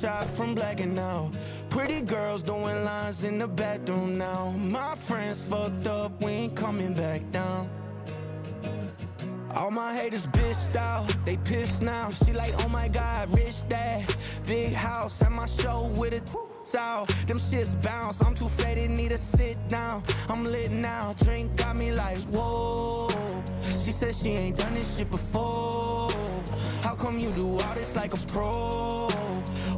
shot from blacking out. Pretty girls doing lines in the bathroom now. My friends fucked up, we ain't coming back down. All my haters bitched out, they pissed now. She like, oh my God, rich dad, big house, at my show with a out. Them shits bounce, I'm too faded, need to sit down. I'm lit now, drink got me like, whoa. She said she ain't done this shit before. How come you do all this like a pro?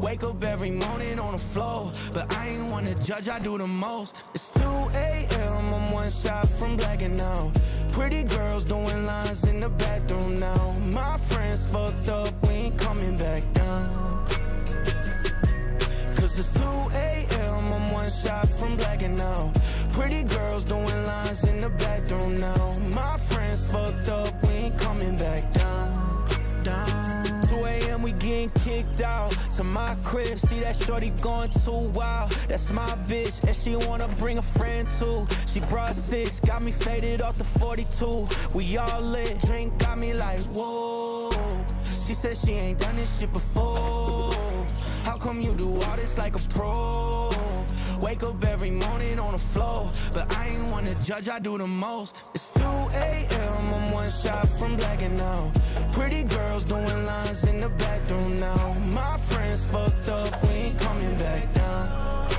Wake up every morning on the floor, but I ain't one to judge, I do the most. It's 2 a.m., I'm one shot from blacking out. Pretty girls doing lines in the bathroom now. My friends fucked up, we ain't coming back down. Cause it's 2 a.m., I'm one shot from blacking out. Pretty girls doing lines in the bathroom now. My friends fucked up, we ain't coming back down, down. 2 a.m., we getting kicked out. To my crib, see that shorty going too wild. That's my bitch, and she wanna bring a friend too. She brought 6, got me faded off the 42. We all lit, drink got me like, whoa. She said she ain't done this shit before. How come you do all this like a pro? Wake up every morning on the floor, but I ain't one to judge, I do the most. It's 2 a.m., I'm one shot from blacking out. Pretty girls doing lines in the bathroom now. My friends fucked up, we ain't coming back down.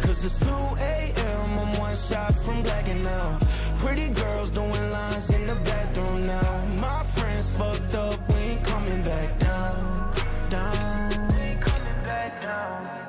Cause it's 2 a.m., I'm one shot from blacking out. Pretty girls doing lines in the bathroom now. My friends fucked up, we ain't coming back down. Down. We ain't coming back down.